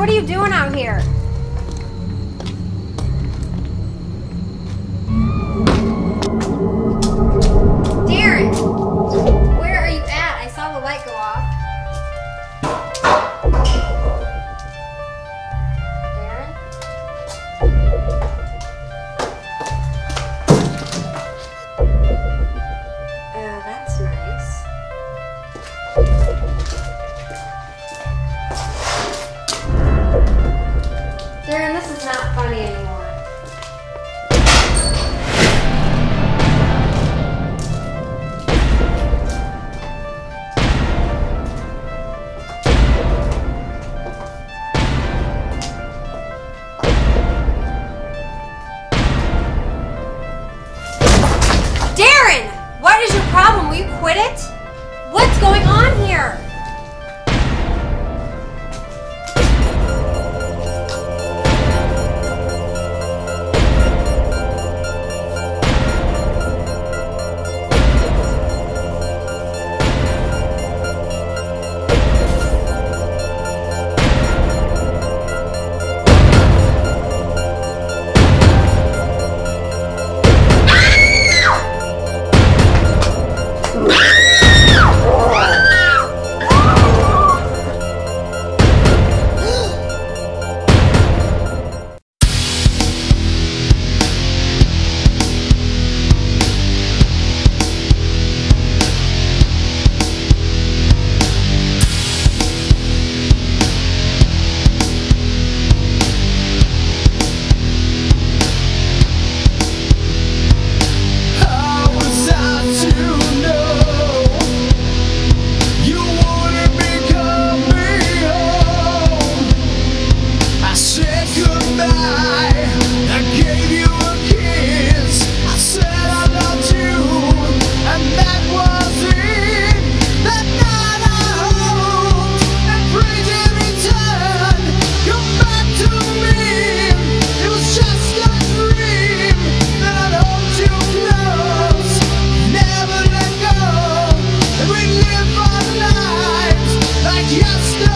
What are you doing out here? Darren, where are you at? I saw the light go off. Darren? Oh, that's nice. Darren, this is not funny anymore. Darren, what is your problem? Will you quit it? What's going on here? Yes!